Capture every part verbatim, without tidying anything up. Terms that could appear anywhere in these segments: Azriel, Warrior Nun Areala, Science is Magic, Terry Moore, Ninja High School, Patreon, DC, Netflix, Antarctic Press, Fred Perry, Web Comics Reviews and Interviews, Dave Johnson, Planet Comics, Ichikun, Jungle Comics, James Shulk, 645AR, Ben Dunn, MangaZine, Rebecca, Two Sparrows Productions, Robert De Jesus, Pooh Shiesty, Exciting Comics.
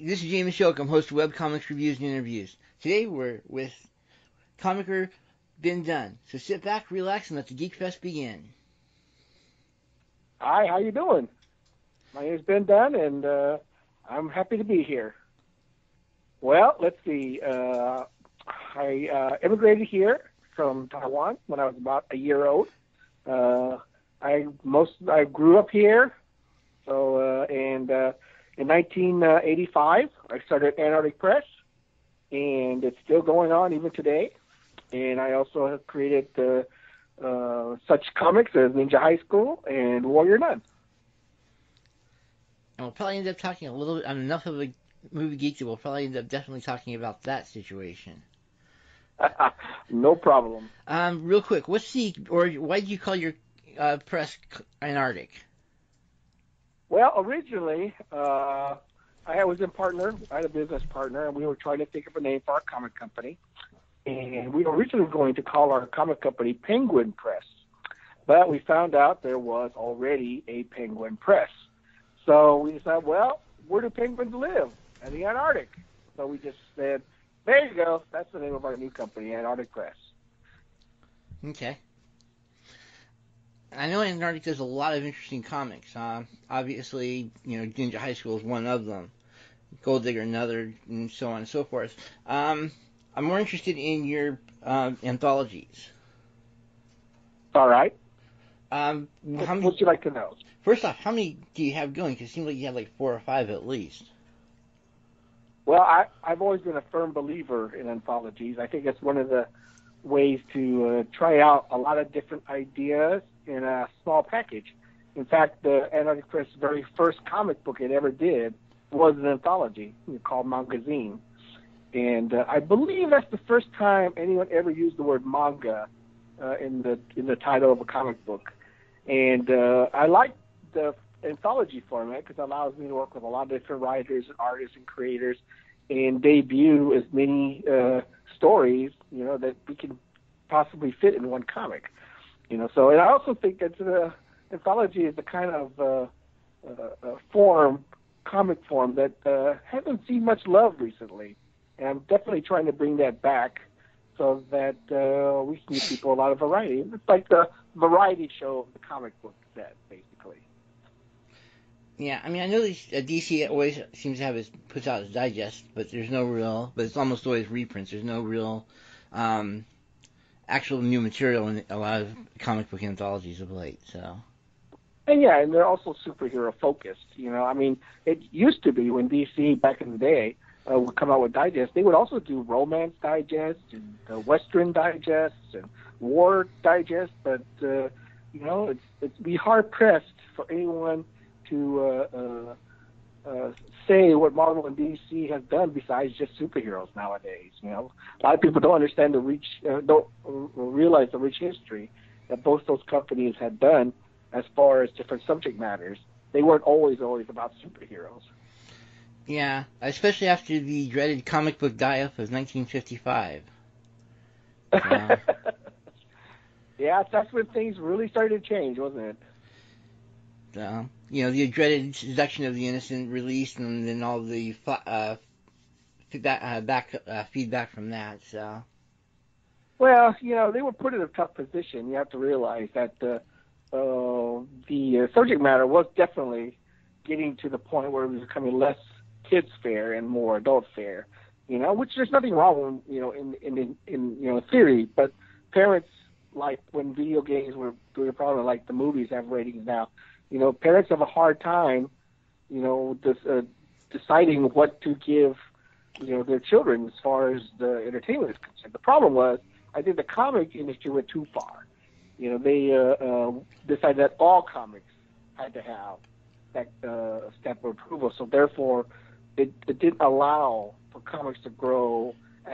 This is James Shulk. I'm host of Web Comics Reviews and Interviews. Today we're with comicer Ben Dunn. So sit back, relax, and let the Geek Fest begin. Hi, how you doing? My name is Ben Dunn, and uh, I'm happy to be here. Well, let's see. Uh, I uh, immigrated here from Taiwan when I was about a year old. Uh, I most I grew up here, so uh, and uh, in nineteen eighty-five I started Antarctic Press, and it's still going on even today. And I also have created uh, uh, such comics as Ninja High School and Warrior Nun. And we'll probably end up talking a little bit. I'm enough of a movie geek that we'll probably end up definitely talking about that situation. No problem. Um, real quick, what's the or why did you call your uh, press Antarctic? Well, originally, uh, I was in partner. I had a business partner, and we were trying to think of a name for our comic company. And we were originally going to call our comic company Penguin Press, but we found out there was already a Penguin Press. So we decided, well, where do penguins live? In the Antarctic. So we just said, there you go. That's the name of our new company, Antarctic Press. Okay. I know Antarctic does a lot of interesting comics. Uh, obviously, you know, Ninja High School is one of them. Gold Digger another, and so on and so forth. Um, I'm more interested in your uh, anthologies. All right. Um, how many, what would you like to know? First off, how many do you have going? Because it seems like you have like four or five at least. Well, I, I've always been a firm believer in anthologies. I think it's one of the ways to uh, try out a lot of different ideas in a small package. In fact, the Antarctic Press' very first comic book it ever did was an anthology called MangaZine. And uh, I believe that's the first time anyone ever used the word manga uh, in the in the title of a comic book. And uh, I like the anthology format because it allows me to work with a lot of different writers and artists and creators and debut as many uh, stories, you know, that we can possibly fit in one comic. You know, so and I also think that the anthology is the kind of uh, uh, form, comic form, that uh, hasn't seen much love recently. And I'm definitely trying to bring that back so that uh, we can give people a lot of variety. It's like the variety show of the comic book set, basically. Yeah, I mean, I know that D C always seems to have his, puts out his digest, but there's no real, but it's almost always reprints. There's no real um, actual new material in a lot of comic book anthologies of late, so. And yeah, and they're also superhero focused, you know. I mean, it used to be when D C back in the day, Uh, would come out with digests. They would also do romance digests and uh, western digests and war digests. But uh, you know, it's it'd be hard pressed for anyone to uh, uh, uh, say what Marvel and D C have done besides just superheroes nowadays. You know, a lot of people don't understand the rich, uh, don't realize the rich history that both those companies had done as far as different subject matters. They weren't always always about superheroes. Yeah, especially after the dreaded comic book die-off of nineteen fifty-five. Uh, yeah, that's when things really started to change, wasn't it? Uh, you know, the dreaded seduction of the innocent release, and then all the uh, feedback, uh, back, uh, feedback from that. So, well, you know, they were put in a tough position. You have to realize that uh, uh, the uh, subject matter was definitely getting to the point where it was becoming less kids fair and more adult fair, you know, which there's nothing wrong with, you know, in, in, in, in you know, theory, but parents, like when video games were, were probably like the movies have ratings now, you know, parents have a hard time, you know, this, uh, deciding what to give, you know, their children as far as the entertainment is concerned. The problem was, I think the comic industry went too far. You know, they uh, uh, decided that all comics had to have that uh, step of approval, so therefore, It, it didn't allow for comics to grow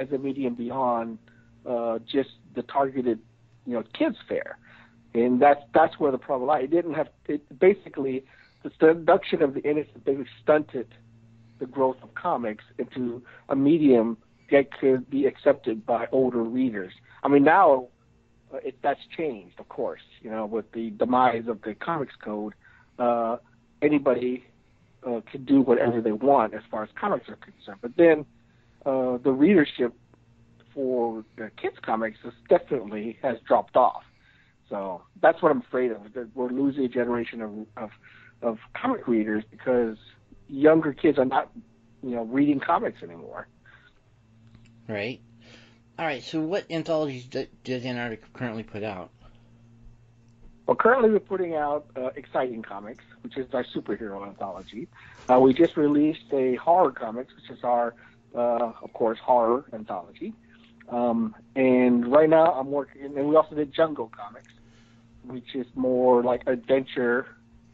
as a medium beyond uh, just the targeted, you know, kids fair, and that's that's where the problem lies. It didn't have it, basically the seduction of the innocent basically stunted the growth of comics into a medium that could be accepted by older readers. I mean, now uh, it, that's changed, of course. You know, with the demise of the Comics Code, uh, anybody uh, to do whatever they want as far as comics are concerned. But then uh, the readership for the kids' comics is definitely has dropped off. So that's what I'm afraid of, that we're losing a generation of, of of comic readers because younger kids are not, you know, reading comics anymore. Right. All right, so what anthologies does Antarctic currently put out? Well, currently we're putting out uh, Exciting Comics, which is our superhero anthology. Uh, we just released a Horror Comics, which is our, uh, of course, horror anthology. Um, and right now I'm working, and we also did Jungle Comics, which is more like adventure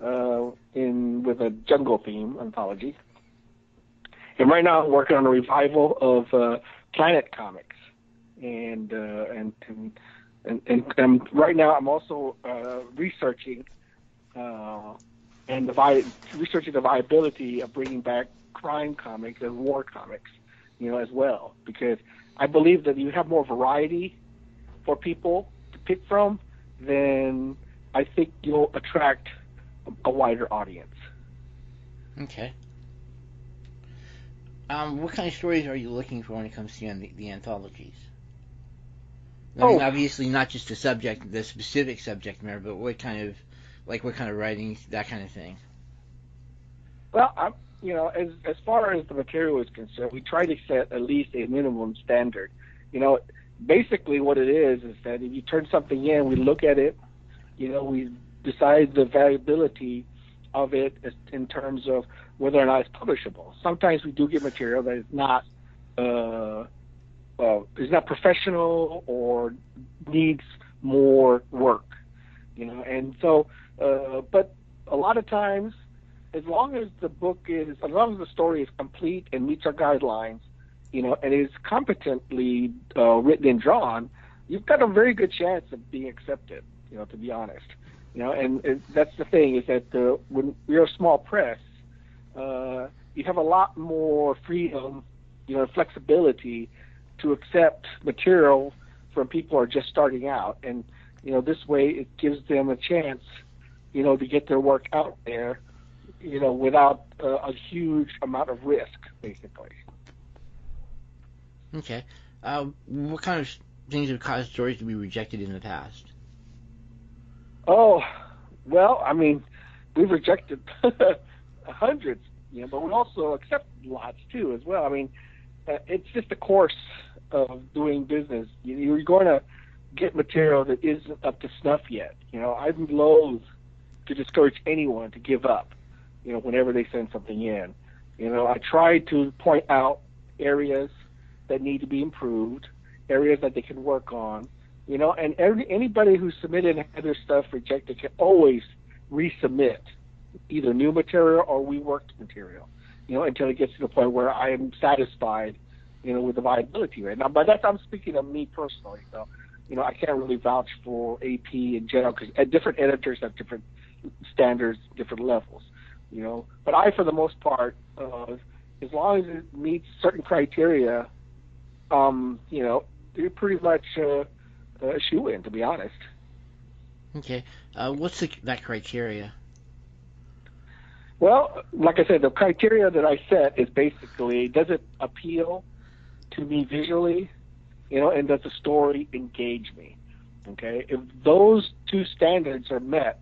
uh, in with a jungle theme anthology. And right now I'm working on a revival of uh, Planet Comics, and, uh, and and and and and right now I'm also uh, researching uh, and the vi- researching the viability of bringing back crime comics and war comics, you know, as well, because I believe that you have more variety for people to pick from, then I think you'll attract a wider audience. Okay. Um, what kind of stories are you looking for when it comes to the, the anthologies? I oh. mean, obviously not just the subject, the specific subject matter, but what kind of, like, what kind of writing, that kind of thing. Well, I'm. You know, as as far as the material is concerned, we try to set at least a minimum standard. You know, basically what it is is that if you turn something in, we look at it, you know, we decide the viability of it in terms of whether or not it's publishable. Sometimes we do get material that is not, uh, well, is not professional or needs more work, you know, and so, uh, but a lot of times, as long as the book is, as long as the story is complete and meets our guidelines, you know, and is competently uh, written and drawn, you've got a very good chance of being accepted, you know, to be honest. You know, and, and that's the thing is that uh, when you're a small press, uh, you have a lot more freedom, you know, flexibility to accept material from people who are just starting out. And, you know, this way it gives them a chance, you know, to get their work out there, you know, without uh, a huge amount of risk, basically. Okay. Uh, what kind of things have caused stories to be rejected in the past? Oh, well, I mean, we've rejected hundreds, you know, but we also accept lots, too, as well. I mean, uh, it's just the course of doing business. You, you're going to get material that isn't up to snuff yet. You know, I'm loath to discourage anyone to give up, you know, whenever they send something in. You know, I try to point out areas that need to be improved, areas that they can work on, you know, and every, anybody who submitted and had their stuff rejected can always resubmit either new material or reworked material, you know, until it gets to the point where I am satisfied, you know, with the viability right now. But that's, I'm speaking of me personally, so, you know, I can't really vouch for A P in general because different editors have different standards, different levels. You know, but I, for the most part, uh, as long as it meets certain criteria, um, you know, they're pretty much uh, a shoe-in, to be honest. Okay. Uh, what's the, that criteria? Well, like I said, the criteria that I set is basically, does it appeal to me visually, you know, and does the story engage me? Okay. If those two standards are met,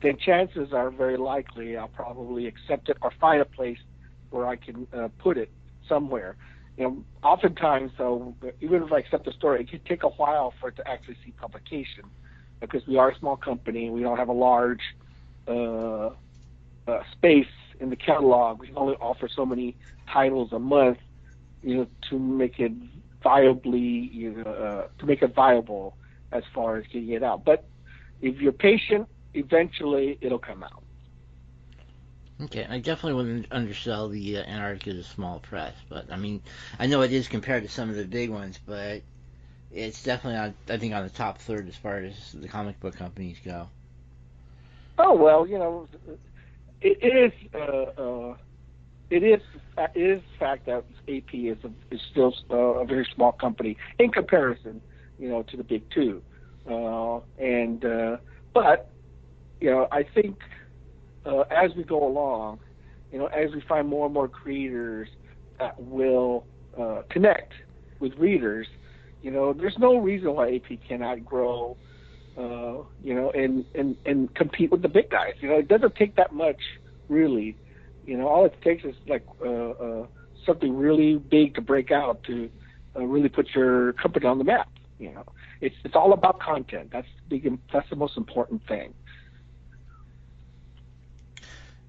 then chances are very likely I'll probably accept it or find a place where I can uh, put it somewhere. You know, oftentimes, though, even if I accept the story, it can take a while for it to actually see publication because we are a small company. We don't have a large uh, uh, space in the catalog. We can only offer so many titles a month, you know, to make it viably, you know, uh, to make it viable as far as getting it out. But if you're patient, eventually it'll come out. Okay, I definitely wouldn't undersell the uh, Antarctic as a small press, but I mean, I know it is compared to some of the big ones, but it's definitely, on, I think, on the top third as far as the comic book companies go. Oh well, you know, it is. Uh, uh, it is. It is the fact that A P is a, is still a very small company in comparison, you know, to the big two, uh, and uh, but. You know, I think uh, as we go along, you know, as we find more and more creators that will uh, connect with readers, you know, there's no reason why A P cannot grow, uh, you know, and, and, and compete with the big guys. You know, it doesn't take that much, really. You know, all it takes is like uh, uh, something really big to break out to uh, really put your company on the map. You know, it's it's all about content. That's the that's the most important thing.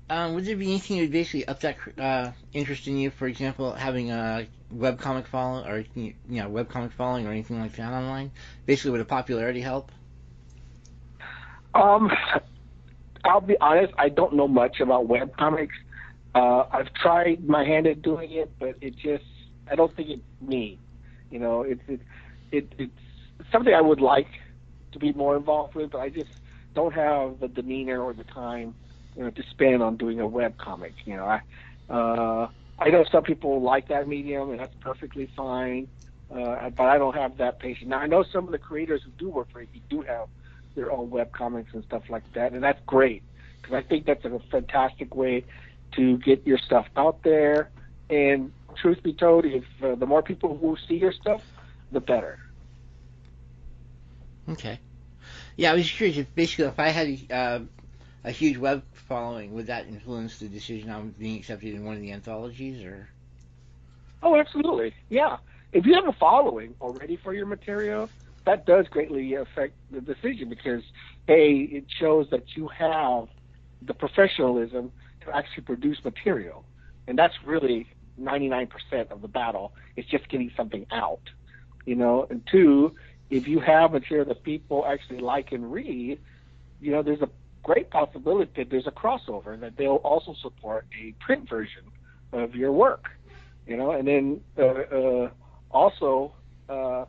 Um, would there be anything that would basically up that uh, interest in you? For example, having a web comic follow, or you know, web comic following, or anything like that online. Basically, would a popularity help? Um, I'll be honest. I don't know much about web comics. Uh, I've tried my hand at doing it, but it just—I don't think it's me. You know, it's it, it, it's something I would like to be more involved with, but I just don't have the demeanor or the time, you know, to spend on doing a web comic. You know, I uh, I know some people like that medium, and that's perfectly fine. Uh, but I don't have that patience. Now, I know some of the creators who do work for it, do have their own web comics and stuff like that, and that's great because I think that's a fantastic way to get your stuff out there. And truth be told, if uh, the more people who see your stuff, the better. Okay. Yeah, I was curious if basically if I had uh, a huge web following, would that influence the decision on being accepted in one of the anthologies? Or? Oh, absolutely. Yeah. If you have a following already for your material, that does greatly affect the decision because, A, it shows that you have the professionalism to actually produce material. And that's really ninety-nine percent of the battle. It's just getting something out, you know. And two, if you have material that people actually like and read, you know, there's a great possibility that there's a crossover that they'll also support a print version of your work, you know. And then uh, uh, also, uh,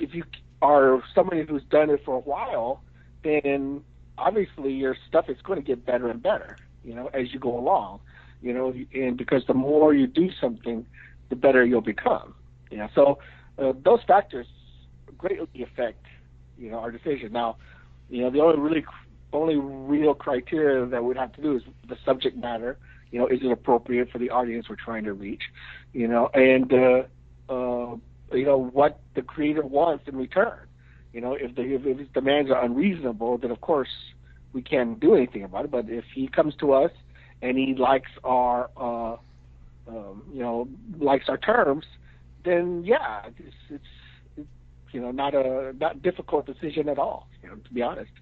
if you are somebody who's done it for a while, then obviously your stuff is going to get better and better, you know, as you go along, you know, and because the more you do something, the better you'll become. You know, so uh, those factors greatly affect, you know, our decision. Now, you know, the only really, only real criteria that we'd have to do is the subject matter. You know, is it appropriate for the audience we're trying to reach? You know, and uh, uh, you know what the creator wants in return. You know, if the if his demands are unreasonable, then of course we can't do anything about it. But if he comes to us and he likes our, uh, um, you know, likes our terms, then yeah, it's, it's, it's you know not a not difficult decision at all. You know, to be honest.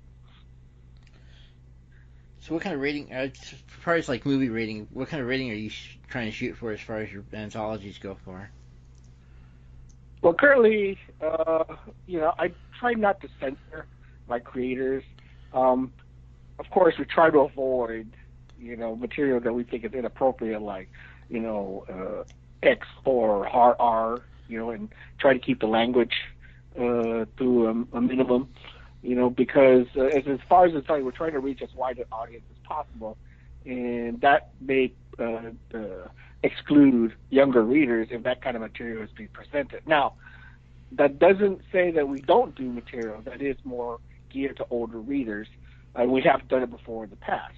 So what kind of rating, uh, as far as like movie rating, what kind of rating are you sh trying to shoot for as far as your anthologies go for? Well, currently, uh, you know, I try not to censor my creators. Um, of course, we try to avoid, you know, material that we think is inappropriate, like, you know, uh, X four or R R, you know, and try to keep the language uh, to a, a minimum, you know, because uh, as, as far as it's telling, we're trying to reach as wide an audience as possible, and that may uh, uh, exclude younger readers if that kind of material is being presented. Now, that doesn't say that we don't do material that is more geared to older readers, and uh, we have done it before in the past.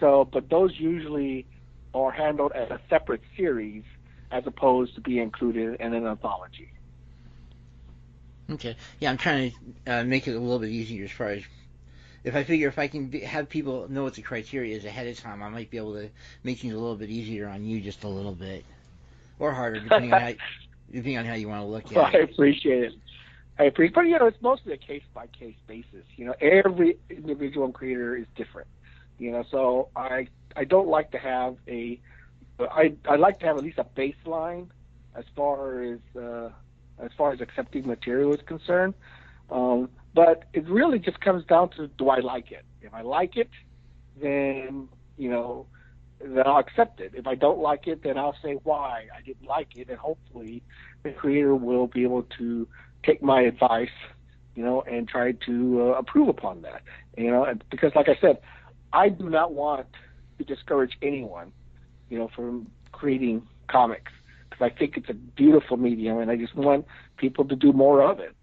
So, but those usually are handled as a separate series as opposed to being included in an anthology. Okay. Yeah, I'm trying to uh, make it a little bit easier as far as if I figure if I can be, have people know what the criteria is ahead of time, I might be able to make things a little bit easier on you just a little bit, or harder, depending, on, how, depending on how you want to look at well, it. I appreciate it. I appreciate it. But, you know, it's mostly a case-by-case basis. You know, every individual creator is different. You know, so I I don't like to have a I I like to have at least a baseline as far as uh, as far as accepting material is concerned, um, but it really just comes down to do I like it? If I like it, then you know, then I'll accept it. If I don't like it, then I'll say why I didn't like it, and hopefully the creator will be able to take my advice, you know, and try to uh, improve upon that. You know, because like I said, I do not want to discourage anyone, you know, from creating comics because I think it's a beautiful medium, and I just want people to do more of it,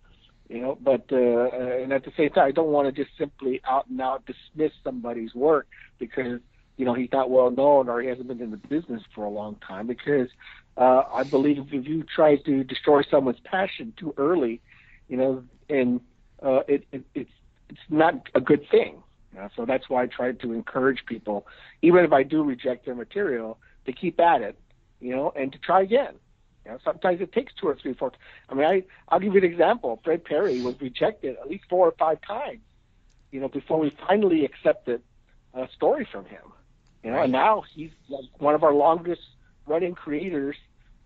you know. But uh, and at the same time, I don't want to just simply out and out dismiss somebody's work because you know, he's not well known or he hasn't been in the business for a long time, because uh, I believe if you try to destroy someone's passion too early, you know, and uh, it, it it's it's not a good thing. You know? So that's why I try to encourage people, even if I do reject their material, to keep at it, you know, and to try again. You know, sometimes it takes two or three, four. I mean, I, I'll give you an example. Fred Perry was rejected at least four or five times, you know, before we finally accepted a story from him. You know, and now he's like one of our longest-running creators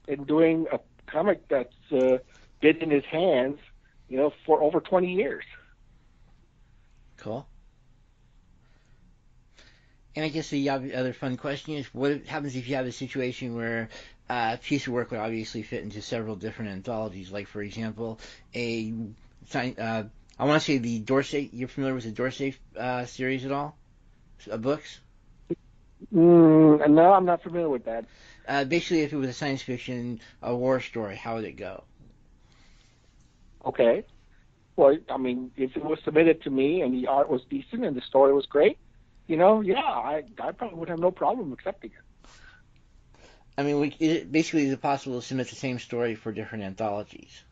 and doing a comic that's uh, been in his hands, you know, for over twenty years. Cool. And I guess the other fun question is, what happens if you have a situation where uh, a piece of work would obviously fit into several different anthologies? Like, for example, a uh, I want to say the Dorsey. You're familiar with the Dorsey uh, series at all? Uh, books? Mm, no, I'm not familiar with that. Uh, basically, if it was a science fiction, a war story, how would it go? Okay. Well, I mean, if it was submitted to me and the art was decent and the story was great, you know, yeah, I, I probably would have no problem accepting it. I mean, we, is it, basically, is it possible to submit the same story for different anthologies?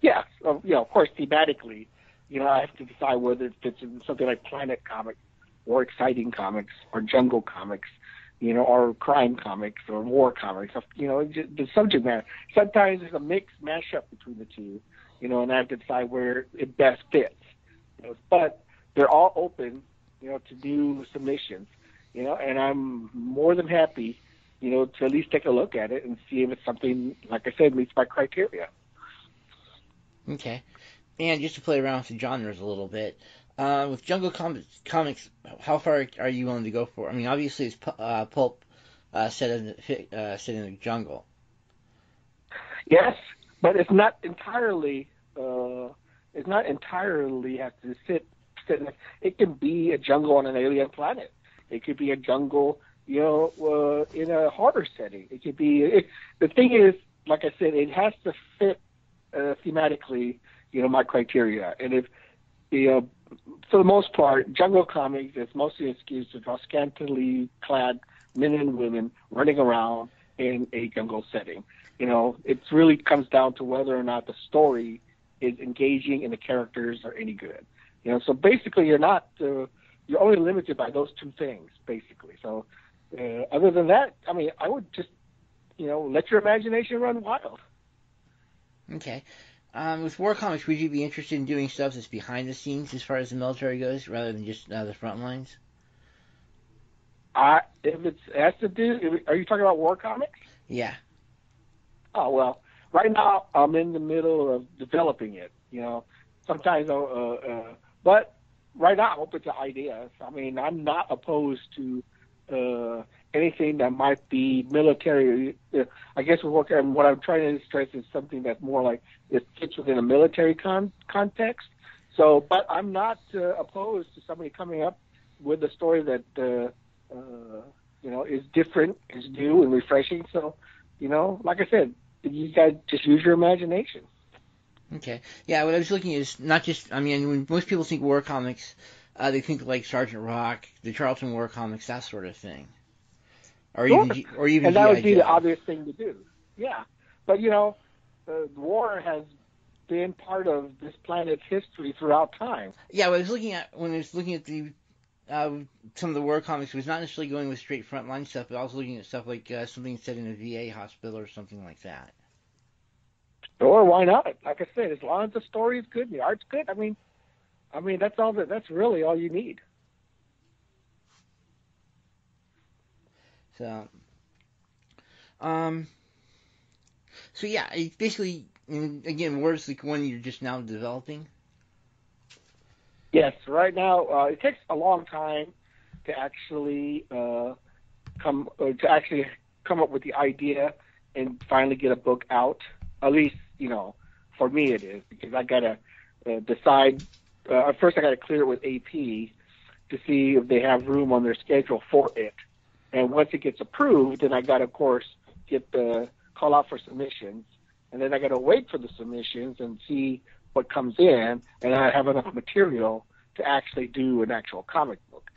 Yeah, so, you know, of course, thematically, you know, I have to decide whether it fits in something like Planet Comics, or Exciting Comics, or Jungle Comics, you know, or Crime Comics, or War Comics, you know, just the subject matter. Sometimes there's a mix, mashup between the two, you know, and I have to decide where it best fits. You know, but they're all open, you know, to do submissions, you know, and I'm more than happy, you know, to at least take a look at it and see if it's something, like I said, meets my criteria. Okay. And just to play around with the genres a little bit, Uh, with Jungle Com Comics, how far are you willing to go for? I mean, obviously it's pu uh, pulp uh, set in the uh, set in the jungle. Yes, but it's not entirely. Uh, it's not entirely have to sit. sit in, it can be a jungle on an alien planet. It could be a jungle, you know, uh, in a horror setting. It could be. It, the thing is, like I said, it has to fit uh, thematically, you know, my criteria, and if you know. For the most part, Jungle Comics is mostly excused to draw scantily clad men and women running around in a jungle setting. You know, it really comes down to whether or not the story is engaging and the characters are any good. You know, so basically you're not, uh, you're only limited by those two things, basically. So uh, other than that, I mean, I would just, you know, let your imagination run wild. Okay. Um, with War Comics, would you be interested in doing stuff that's behind the scenes as far as the military goes, rather than just uh, the front lines? I, if it has to do, are you talking about War Comics? Yeah. Oh, well, right now I'm in the middle of developing it, you know. Sometimes, I'll, uh, uh, but right now I'm open to ideas. I mean, I'm not opposed to uh, anything that might be military. Uh, I guess we're working on what I'm trying to stress is something that's more like it fits within a military con context. So, but I'm not uh, opposed to somebody coming up with a story that uh, uh, you know is different, is new, and refreshing. So, you know, like I said, you guys just use your imagination. Okay. Yeah. What I was looking at is not just. I mean, when most people think War Comics, uh, they think like Sergeant Rock, the Charlton War Comics, that sort of thing. Or even, sure. or even and that would be the obvious thing to do. Yeah, but you know, uh, war has been part of this planet's history throughout time. Yeah, I was looking at when I was looking at the uh, some of the war comics, it was not necessarily going with straight front line stuff, but I was looking at stuff like uh, something set in a V A hospital or something like that. Or why not? Like I said, as long as the story is good, and the art's good. I mean, I mean that's all that. That's really all you need. So, um, so yeah, it's basically, again, where's the one you're just now developing? Yes, right now, uh, it takes a long time to actually, uh, come, uh, to actually come up with the idea and finally get a book out. At least, you know, for me it is, because I gotta uh, decide, uh, first I gotta clear it with A P to see if they have room on their schedule for it. And once it gets approved, then I got to, of course, get the call out for submissions. And then I got to wait for the submissions and see what comes in. And I have enough material to actually do an actual comic book.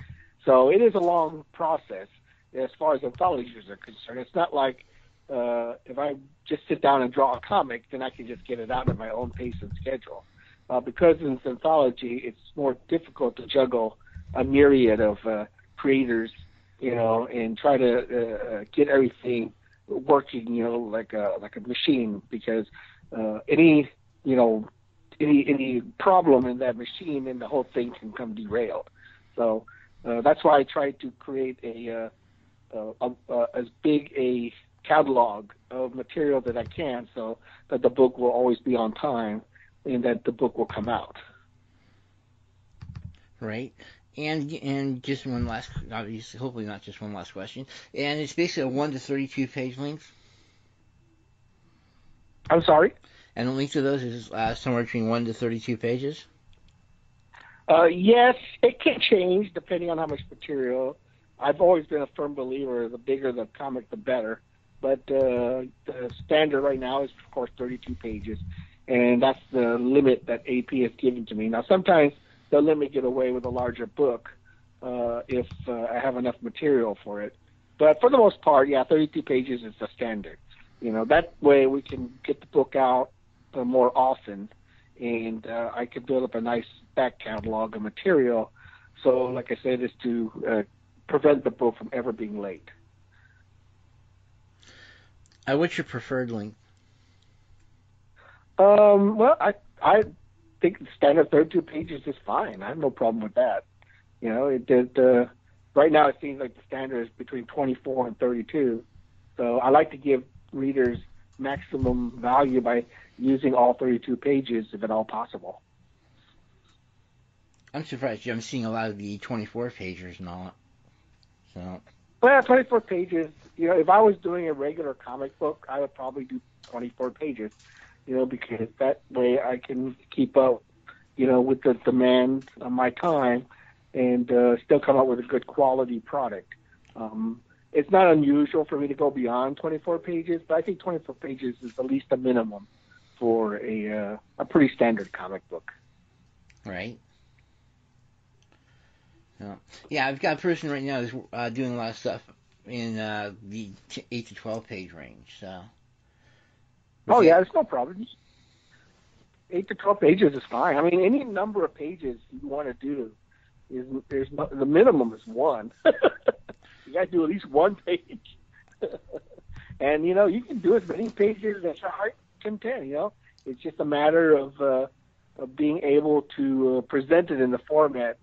So it is a long process as far as anthologies are concerned. It's not like uh, if I just sit down and draw a comic, then I can just get it out at my own pace and schedule. Uh, because in anthology, it's more difficult to juggle a myriad of uh, creators, you know, and try to uh, get everything working, you know, like a like a machine. Because uh, any, you know, any any problem in that machine, and the whole thing can come derailed. So uh, that's why I tried to create a, uh, a, a, a as big a catalog of material that I can, so that the book will always be on time and that the book will come out. Right. And and just one last, obviously, hopefully not just one last question. And it's basically a one to thirty-two page length. I'm sorry? And the length of those is uh, somewhere between one to thirty-two pages? Uh, yes, it can change depending on how much material. I've always been a firm believer the bigger the comic, the better. But uh, the standard right now is, of course, thirty-two pages. And that's the limit that A P has given to me. Now, sometimes they'll let me get away with a larger book uh, if uh, I have enough material for it. But for the most part, yeah, thirty-two pages is the standard. You know, that way we can get the book out uh, more often, and uh, I can build up a nice back catalog of material. So, like I said, is to uh, prevent the book from ever being late. Uh, what's your preferred length? Um, well, I I think the standard thirty-two pages is fine. I have no problem with that. You know, it did. Uh, right now, it seems like the standard is between twenty-four and thirty-two. So I like to give readers maximum value by using all thirty-two pages, if at all possible. I'm surprised I'm seeing a lot of the twenty-four pagers and all. So. Well, twenty-four pages. You know, if I was doing a regular comic book, I would probably do twenty-four pages. You know, because that way I can keep up, you know, with the demand of my time and uh, still come up with a good quality product. Um, it's not unusual for me to go beyond twenty-four pages, but I think twenty-four pages is at least a minimum for a, uh, a pretty standard comic book. Right. Yeah, yeah I've got a person right now who's uh, doing a lot of stuff in uh, the eight to twelve page range, so... Oh, yeah, there's no problem. eight to twelve pages is fine. I mean, any number of pages you want to do, is there's no, the minimum is one. You got to do at least one page. And, you know, you can do as many pages as your heart can tell, you know. It's just a matter of, uh, of being able to uh, present it in the format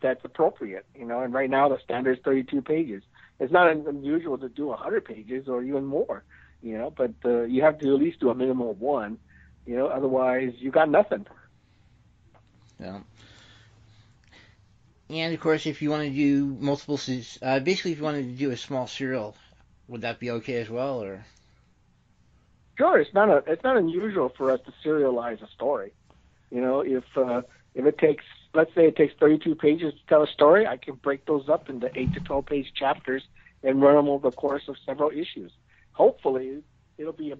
that's appropriate, you know. And right now the standard is thirty-two pages. It's not unusual to do one hundred pages or even more. You know, but uh, you have to at least do a minimum of one, you know, otherwise you got nothing. Yeah. And, of course, if you want to do multiple, uh, basically if you wanted to do a small serial, would that be okay as well? Or Sure, it's not, a, it's not unusual for us to serialize a story. You know, if, uh, if it takes, let's say it takes thirty-two pages to tell a story, I can break those up into eight to twelve page chapters and run them over the course of several issues. Hopefully, it'll be a,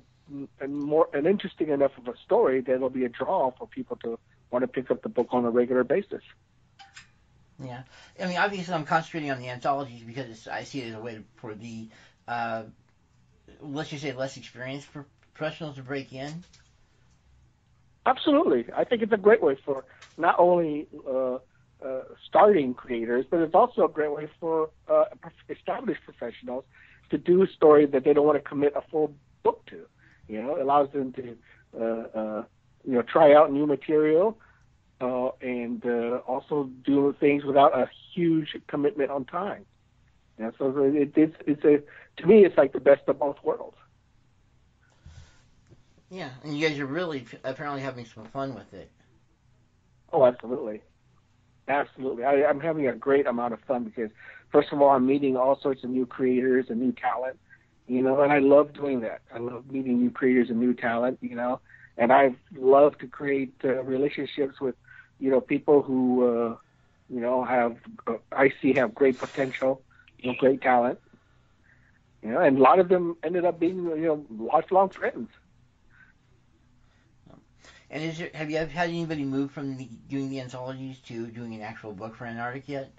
a more an interesting enough of a story that it'll be a draw for people to want to pick up the book on a regular basis. Yeah, I mean, obviously, I'm concentrating on the anthologies because it's, I see it as a way to, for the, uh, let's just say, less experienced professionals to break in. Absolutely, I think it's a great way for not only uh, uh, starting creators, but it's also a great way for uh, established professionals to do a story that they don't want to commit a full book to. You know, it allows them to, uh, uh, you know, try out new material uh, and uh, also do things without a huge commitment on time. You know, so it, it's, it's a, to me, it's like the best of both worlds. Yeah, and you guys are really apparently having some fun with it. Oh, absolutely. Absolutely. I, I'm having a great amount of fun because, first of all, I'm meeting all sorts of new creators and new talent, you know, and I love doing that. I love meeting new creators and new talent, you know, and I love to create uh, relationships with, you know, people who, uh, you know, have, uh, I see have great potential, you know, great talent, you know, and a lot of them ended up being, you know, lifelong friends. And is there, have you had anybody move from the, doing the anthologies to doing an actual book for Antarctic yet?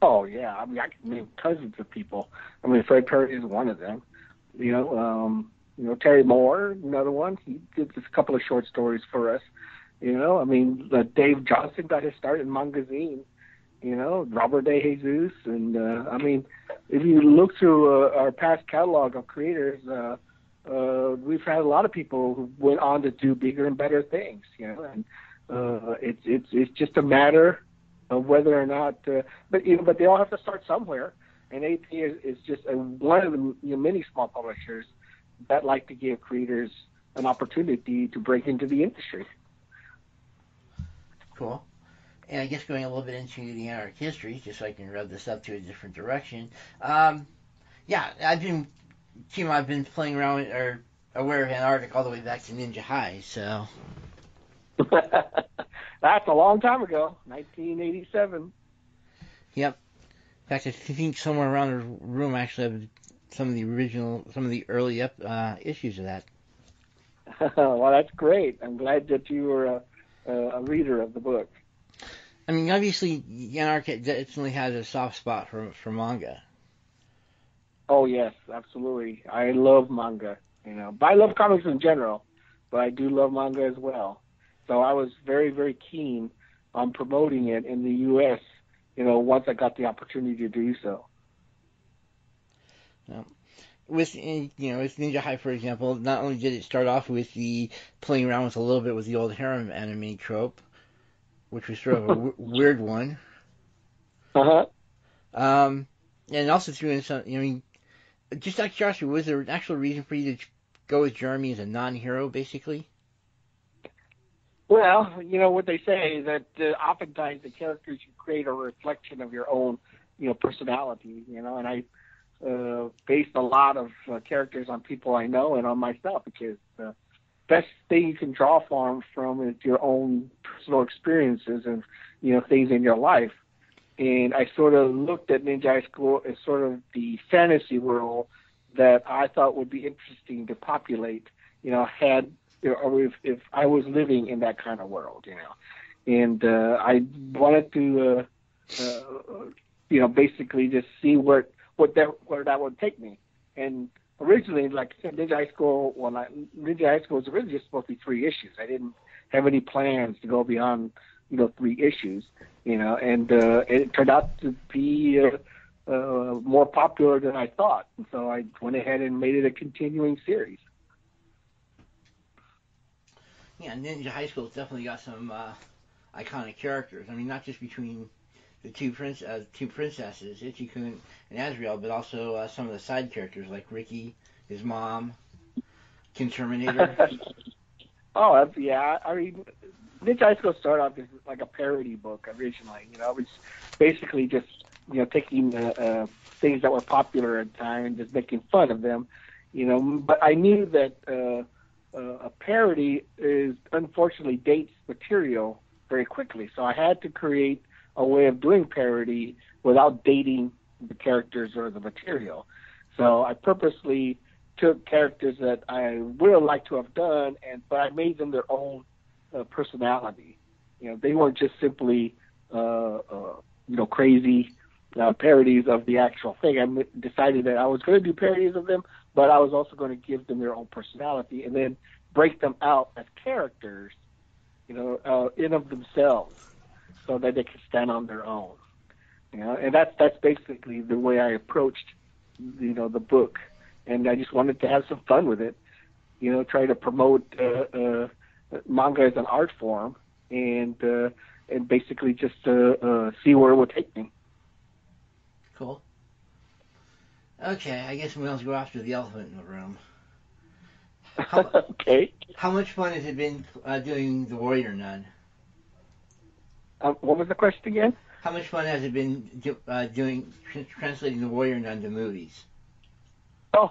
Oh, yeah. I mean, I can name dozens of people. I mean, Fred Perry is one of them. You know, um, you know, Terry Moore, another one. He did just a couple of short stories for us. You know, I mean, uh, Dave Johnson got his start in MangaZine. You know, Robert De Jesus. And, uh, I mean, if you look through uh, our past catalog of creators, uh, uh, we've had a lot of people who went on to do bigger and better things, you know. And uh, it's it's it's just a matter of whether or not uh, – but you know, but they all have to start somewhere. And A P is, is just a, one of the you know, many small publishers that like to give creators an opportunity to break into the industry. Cool. And I guess going a little bit into the Antarctic history, just so I can rub this up to a different direction. Um, yeah, I've been, Kimo, I've been playing around with, or aware of Antarctic all the way back to Ninja High, so. That's a long time ago, nineteen eighty-seven. Yep. In fact, I think somewhere around the room I actually have some of the original, some of the early up, uh, issues of that. Well, that's great. I'm glad that you were a, a reader of the book. I mean, obviously, Antarctic definitely has a soft spot for for manga. Oh yes, absolutely. I love manga, you know. But I love comics in general, but I do love manga as well. So I was very, very keen on promoting it in the U S, you know, once I got the opportunity to do so. Yeah. With, you know, with Ninja High, for example, not only did it start off with the playing around with a little bit with the old harem anime trope, which was sort of a w weird one. Uh-huh. Um, and also threw in some, I mean, just out of curiosity, was there an actual reason for you to go with Jeremy as a non-hero, basically? Well, you know, what they say is that uh, oftentimes the characters you create are a reflection of your own, you know, personality, you know, and I uh, based a lot of uh, characters on people I know and on myself, because uh, best thing you can draw from from is your own personal experiences and, you know, things in your life. And I sort of looked at Ninja High School as sort of the fantasy world that I thought would be interesting to populate, you know, had or if, if I was living in that kind of world, you know. And uh, I wanted to, uh, uh, you know, basically just see where, what that, where that would take me. And originally, like I said, Ninja High School, well, I, Ninja High School was originally just supposed to be three issues. I didn't have any plans to go beyond, you know, three issues, you know, and uh, it turned out to be uh, uh, more popular than I thought. And so I went ahead and made it a continuing series. Yeah, Ninja High School definitely got some uh, iconic characters. I mean, not just between the two prince, uh, two princesses, Ichikun and Azriel, but also uh, some of the side characters like Ricky, his mom, Kim Terminator. Oh, yeah. I mean, Ninja High School started off as like a parody book originally. You know, it was basically just, you know, taking uh, uh, things that were popular at the time and just making fun of them. You know, but I knew that uh, uh, a parody is unfortunately dates material very quickly, so I had to create a way of doing parody without dating the characters or the material. So I purposely took characters that I would like to have done, and but I made them their own uh, personality. You know, they weren't just simply uh, uh, you know, crazy uh, parodies of the actual thing. I decided that I was going to do parodies of them, but I was also going to give them their own personality and then break them out as characters, you know, uh, in of themselves, so that they can stand on their own, you know. And that's that's basically the way I approached, you know, the book. And I just wanted to have some fun with it, you know, try to promote uh, uh, manga as an art form, and uh, and basically just uh, uh, see where it would take me. Cool. Okay, I guess we'll go after the elephant in the room. How, okay. How much fun has it been uh, doing the Warrior Nun? Um, what was the question again? How much fun has it been do, uh, doing tr translating the Warrior Nun to movies? Oh,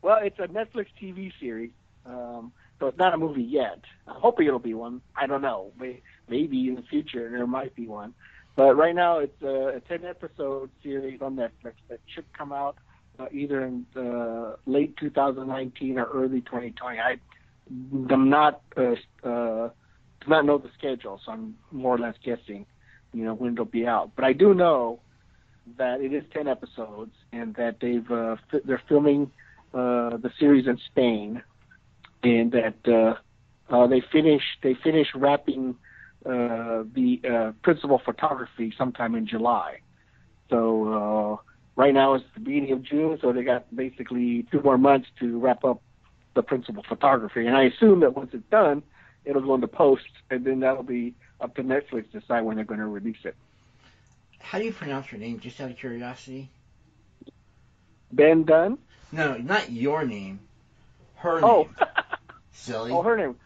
well, it's a Netflix T V series, um, so it's not a movie yet. I'm hoping it'll be one. I don't know. Maybe in the future there might be one. But right now it's a ten-episode series on Netflix that should come out uh, either in uh, late two thousand nineteen or early twenty twenty. I am not uh, uh, do not know the schedule, so I'm more or less guessing, you know, when it'll be out. But I do know that it is ten episodes, and that they've uh, f- they're filming uh, the series in Spain, and that uh, uh, they finish they finish wrapping uh, the uh, principal photography sometime in July. So uh, right now it's the beginning of June, so they got basically two more months to wrap up the principal photography. And I assume that once it's done, it'll go into post, and then that'll be up to Netflix to decide when they're going to release it. How do you pronounce your name, just out of curiosity? Ben Dunn? No, not your name. Her oh. name. Silly. Oh, her name.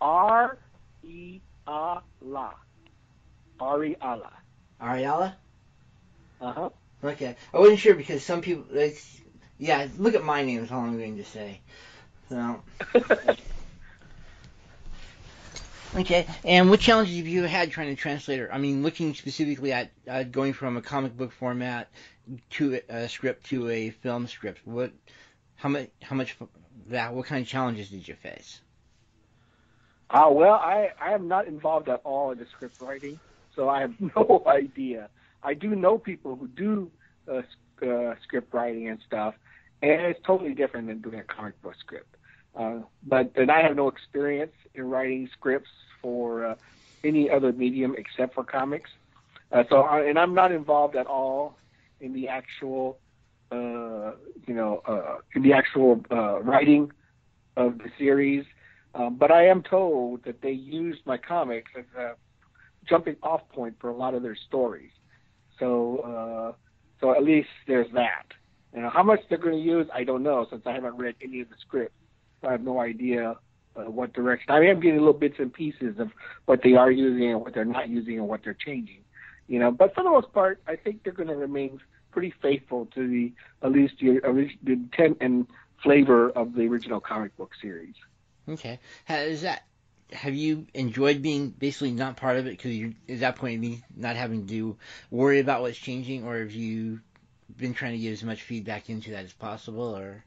R E A L A. Areala. Areala? Uh-huh. Okay. I wasn't sure because some people... It's, yeah, look at my name is all I'm going to say. So... Okay, and what challenges have you had trying to translate her? I mean, looking specifically at uh, going from a comic book format to a script to a film script. What, how much, how much that? What kind of challenges did you face? Ah, uh, well, I, I am not involved at all in the script writing, so I have no idea. I do know people who do uh, uh, script writing and stuff, and it's totally different than doing a comic book script. Uh, but and I have no experience in writing scripts for uh, any other medium except for comics. Uh, so, I, and I'm not involved at all in the actual, uh, you know, uh, in the actual uh, writing of the series. Um, but I am told that they used my comics as a jumping-off point for a lot of their stories. So, uh, so at least there's that. You know, how much they're going to use, I don't know, since I haven't read any of the scripts. I have no idea uh, what direction. I am getting little bits and pieces of what they are using and what they're not using and what they're changing, you know. But for the most part, I think they're going to remain pretty faithful to the at least the, the intent and flavor of the original comic book series. Okay, has that? Have you enjoyed being basically not part of it because you're at that point of not having to worry about what's changing, or have you been trying to get as much feedback into that as possible, or?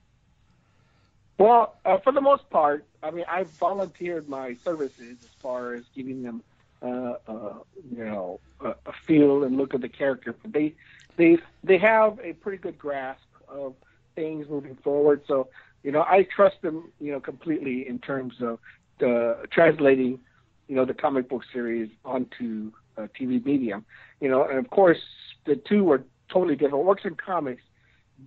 Well, uh, for the most part, I mean, I volunteered my services as far as giving them, uh, uh, you know, a, a feel and look at the character. But they, they, they have a pretty good grasp of things moving forward. So, you know, I trust them, you know, completely in terms of uh, translating, you know, the comic book series onto uh, T V medium. You know, and of course, the two are totally different. What works in comics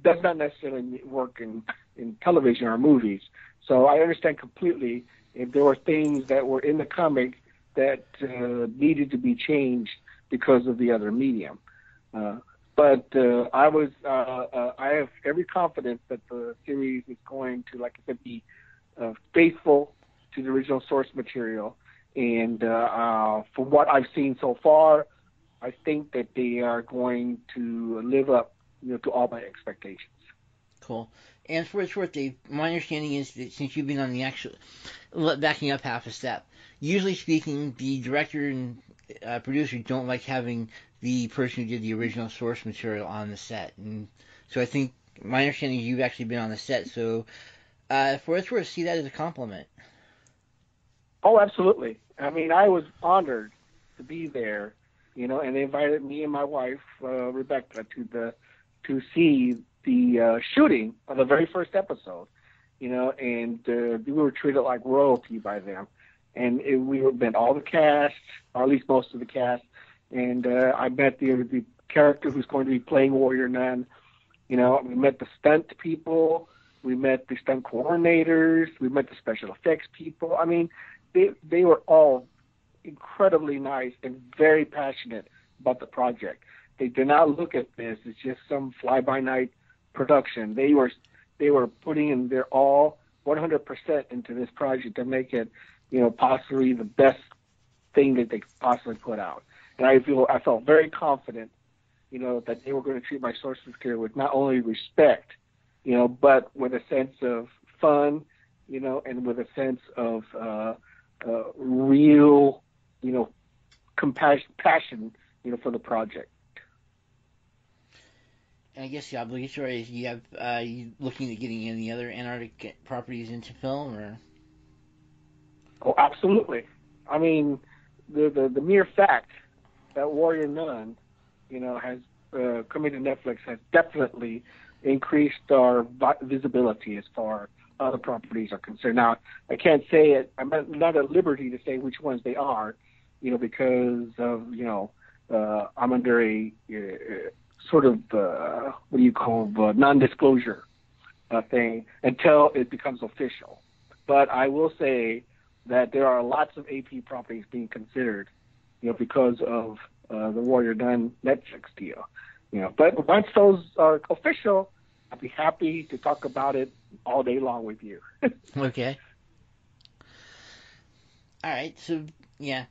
does not necessarily work in. in television or movies. So I understand completely if there were things that were in the comic that uh, needed to be changed because of the other medium. Uh, but uh, I was, uh, uh, I have every confidence that the series is going to, like I said, be uh, faithful to the original source material. And uh, uh, from what I've seen so far, I think that they are going to live up, you know, to all my expectations. Cool. And for its worth, Dave, my understanding is that since you've been on the actual, backing up half a step, usually speaking, the director and uh, producer don't like having the person who did the original source material on the set. And so I think my understanding is you've actually been on the set. So uh, for its worth, see that as a compliment. Oh, absolutely. I mean, I was honored to be there, you know, and they invited me and my wife, uh, Rebecca, to the to see the uh, shooting of the very first episode, you know, and uh, we were treated like royalty by them. And it, we met all the cast, or at least most of the cast, and uh, I met the, the character who's going to be playing Warrior Nun. You know, we met the stunt people, we met the stunt coordinators, we met the special effects people. I mean, they they were all incredibly nice and very passionate about the project. They did not look at this as just some fly-by-night production. They were they were putting in their all one hundred percent into this project to make it, you know, possibly the best thing that they could possibly put out. And I feel I felt very confident, you know, that they were going to treat my source material with not only respect, you know, but with a sense of fun, you know, and with a sense of uh, uh, real, you know, compassion, passion, you know, for the project. I guess the obligatory is you have uh, you looking at getting any other Antarctic properties into film, or? Oh, absolutely. I mean, the the, the mere fact that Warrior Nun, you know, has uh, coming to Netflix has definitely increased our visibility as far as other properties are concerned. Now, I can't say it. I'm not at liberty to say which ones they are, you know, because of, you know, uh, I'm under a uh, sort of, uh, what do you call it, uh, non-disclosure uh, thing until it becomes official. But I will say that there are lots of A P properties being considered, you know, because of uh, the Warrior Nun Netflix deal. You know, but once those are official, I'd be happy to talk about it all day long with you. Okay. All right. So, yeah.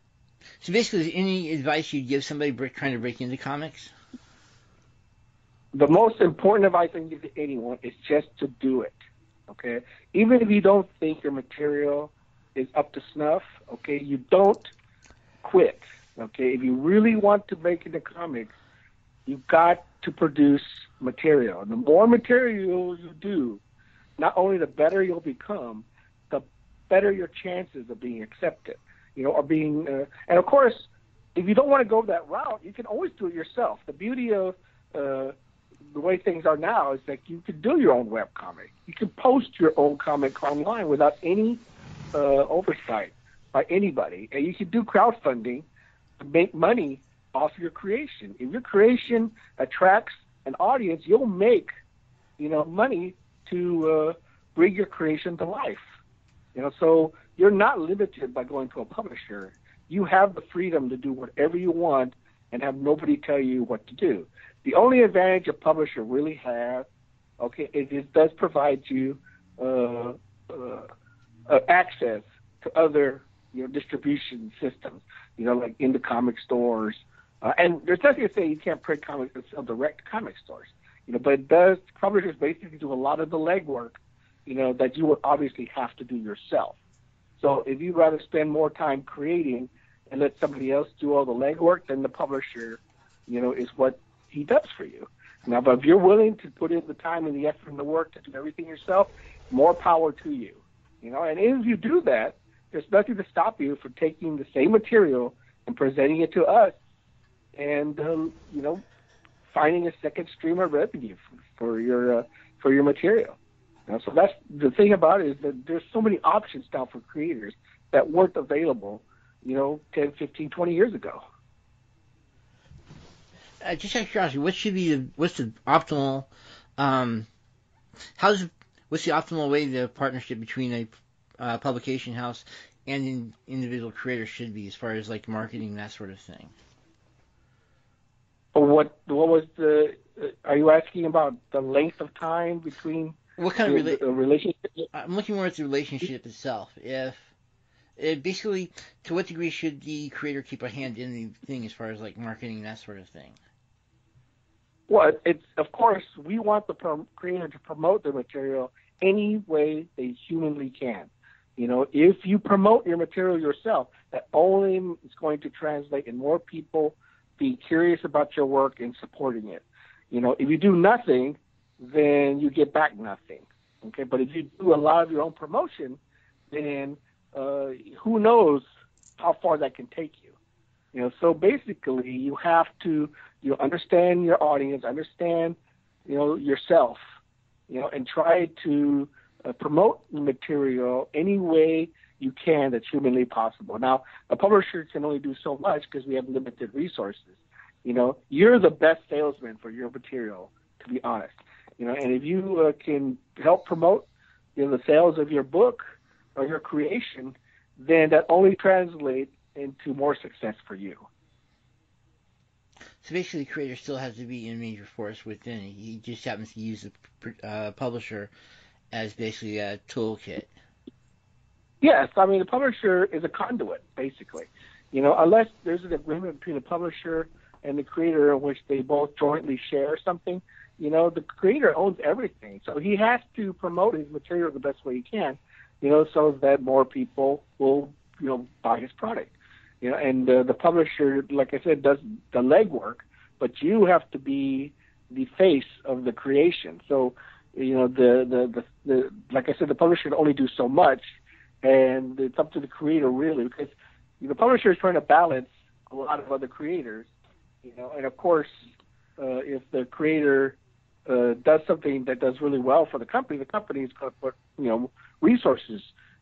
So basically, any advice you'd give somebody trying to break into comics? The most important advice I can give to anyone is just to do it. Okay? Even if you don't think your material is up to snuff, okay, you don't quit. Okay? If you really want to break into comics, you've got to produce material. The more material you do, not only the better you'll become, the better your chances of being accepted, you know, or being, uh, and of course, if you don't want to go that route, you can always do it yourself. The beauty of uh, the way things are now is that you can do your own web comic. You can post your own comic online without any uh, oversight by anybody. And you can do crowdfunding to make money off your creation. If your creation attracts an audience, you'll make, you know, money to uh, bring your creation to life. You know, so you're not limited by going to a publisher. You have the freedom to do whatever you want and have nobody tell you what to do. The only advantage a publisher really has, okay, is it does provide you uh, uh, access to other, you know, distribution systems. You know, like in the comic stores. Uh, and there's nothing to say you can't print comics and sell direct to comic stores, you know. But it does, publishers basically do a lot of the legwork, you know, that you would obviously have to do yourself. So if you'd rather spend more time creating and let somebody else do all the legwork, then the publisher, you know, is what he does for you. Now, but if you're willing to put in the time and the effort and the work to do everything yourself, more power to you, you know. And if you do that, there's nothing to stop you from taking the same material and presenting it to us, and uh, you know, finding a second stream of revenue for, for your uh, for your material. Now, so that's the thing about it, is that there's so many options now for creators that weren't available, you know, ten, fifteen, twenty years ago. Uh, just out of curiosity, what should be the, what's the optimal? Um, how's what's the optimal way the partnership between a uh, publication house and in, individual creators should be, as far as like marketing, that sort of thing? What what was the? Uh, are you asking about the length of time between? What kind the, of rela- the relationship? I'm looking more at the relationship itself. If it basically, to what degree should the creator keep a hand in the thing as far as like marketing, that sort of thing? Well, it's of course we want the prom- creator to promote their material any way they humanly can. You know, if you promote your material yourself, that only is going to translate in more people being curious about your work and supporting it. You know, if you do nothing, then you get back nothing. Okay, but if you do a lot of your own promotion, then uh, who knows how far that can take you. You know, so basically you have to you know, understand your audience, understand you know yourself, you know, and try to uh, promote the material any way you can that's humanly possible. Now, a publisher can only do so much because we have limited resources. You know, you're the best salesman for your material, to be honest. You know, and if you uh, can help promote, you know, the sales of your book or your creation, then that only translates into more success for you. So basically, the creator still has to be in major force within. He just happens to use the uh, publisher as basically a toolkit. Yes, I mean, the publisher is a conduit, basically. You know, unless there's an agreement between the publisher and the creator in which they both jointly share something, you know, the creator owns everything. So he has to promote his material the best way he can, you know, so that more people will, you know, buy his product. You know, and uh, the publisher, like I said, does the legwork, but you have to be the face of the creation. So, you know, the, the, the, the like I said, the publisher can only do so much. And it's up to the creator, really, because the publisher is trying to balance a lot of other creators, you know. And of course, uh, if the creator uh, does something that does really well for the company, the company is going to put, you know, resources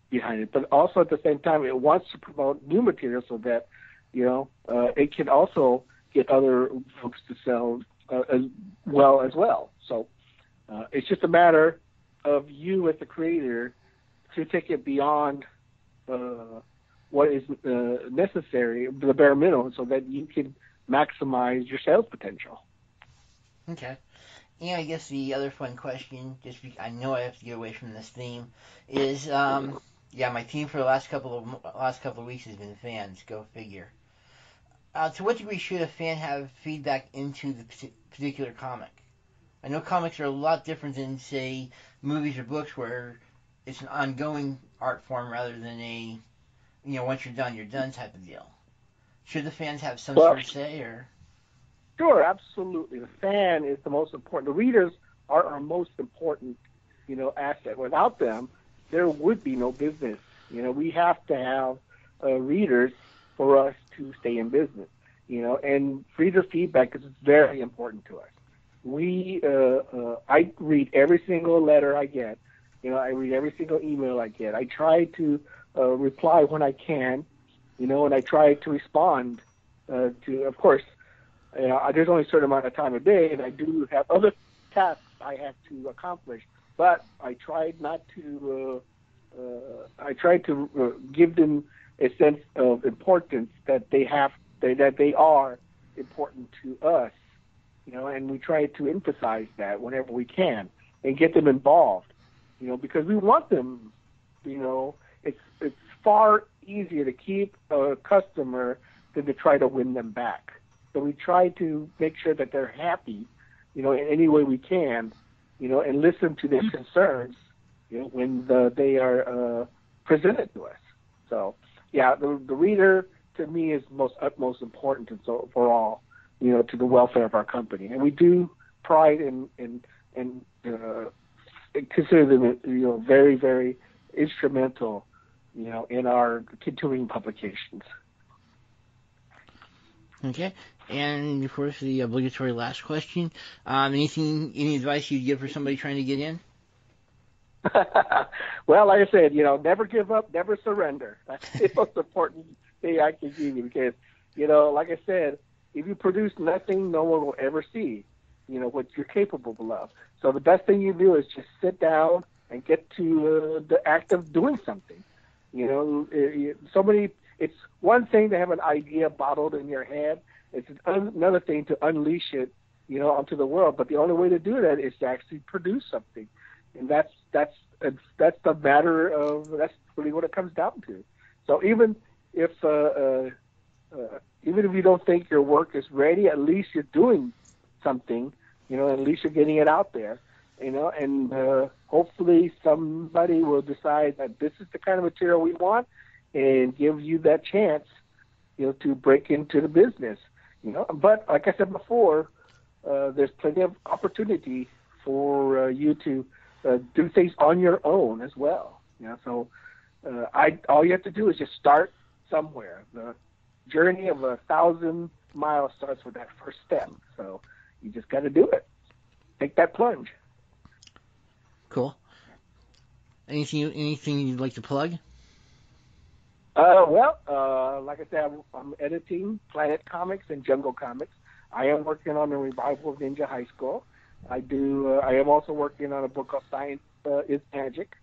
behind it. But also at the same time, it wants to promote new material so that, you know, uh, it can also get other folks to sell uh, as well as well. So uh, it's just a matter of you as the creator to take it beyond uh, what is uh, necessary, the bare minimum, so that you can maximize your sales potential. Okay. And I guess the other fun question, just because I know I have to get away from this theme, is um, yeah, my team for the last couple of last couple of weeks has been fans. Go figure. Uh, to what degree should a fan have feedback into the particular comic? I know comics are a lot different than, say, movies or books, where it's an ongoing art form rather than a, you know, once you're done, you're done type of deal. Should the fans have some well, sort of say, or? Sure, absolutely. The fan is the most important. The readers are our most important, you know, asset. Without them, there would be no business. You know, we have to have uh, readers for us to stay in business. You know, and reader feedback is very important to us. We, uh, uh, I read every single letter I get. You know, I read every single email I get. I try to uh, reply when I can. You know, and I try to respond uh, to, of course. You know, there's only a certain amount of time a day, and I do have other tasks I have to accomplish. But I tried not to. Uh, uh, I tried to uh, give them a sense of importance that they have, that they are important to us. You know, and we try to emphasize that whenever we can and get them involved. You know, because we want them. You know, it's it's far easier to keep a customer than to try to win them back. So we try to make sure that they're happy, you know, in any way we can, you know, and listen to their concerns, you know, when the, they are uh, presented to us. So, yeah, the, the reader to me is most utmost important, and so for all, you know, to the welfare of our company, and we do pride and and and uh, consider them, you know, very very instrumental, you know, in our continuing publications. Okay. And, of course, the obligatory last question. Um, anything, any advice you'd give for somebody trying to get in? Well, like I said, you know, never give up, never surrender. That's the most important thing I can give you because, you know, like I said, if you produce nothing, no one will ever see, you know, what you're capable of. So the best thing you do is just sit down and get to uh, the act of doing something. You know, it, so many, it's one thing to have an idea bottled in your head. It's another thing to unleash it, you know, onto the world. But the only way to do that is to actually produce something, and that's that's that's the matter of that's really what it comes down to. So even if uh, uh, uh, even if you don't think your work is ready, at least you're doing something, you know. At least you're getting it out there, you know. And uh, hopefully somebody will decide that this is the kind of material we want, and give you that chance, you know, to break into the business. You know, but like I said before, uh, there's plenty of opportunity for uh, you to uh, do things on your own as well. You know, so uh, I all you have to do is just start somewhere. The journey of a thousand miles starts with that first step. So you just got to do it. Take that plunge. Cool. Anything? Anything you'd like to plug? Uh, well, uh, like I said, I'm, I'm editing Planet Comics and Jungle Comics. I am working on a revival of Ninja High School. I do. Uh, I am also working on a book called Science uh, is Magic.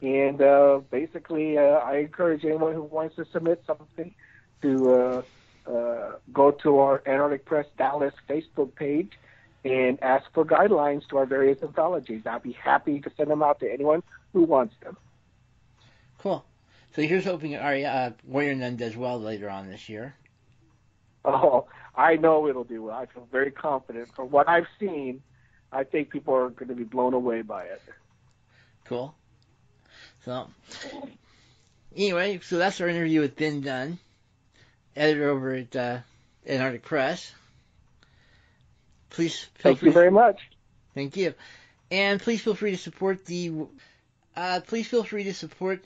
And uh, basically, uh, I encourage anyone who wants to submit something to uh, uh, go to our Antarctic Press Dallas Facebook page and ask for guidelines to our various anthologies. I'll be happy to send them out to anyone who wants them. Cool. So here's hoping our uh, Warrior Nun does well later on this year. Oh, I know it'll do well. I feel very confident. From what I've seen, I think people are going to be blown away by it. Cool. So, anyway, so that's our interview with Ben Dunn, editor over at uh, Antarctic Press. Please. Feel Thank free you very much. Thank you, and please feel free to support the. Uh, please feel free to support.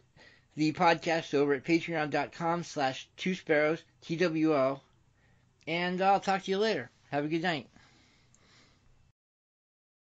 the podcast over at patreon.com slash two sparrows, T W O. And I'll talk to you later. Have a good night.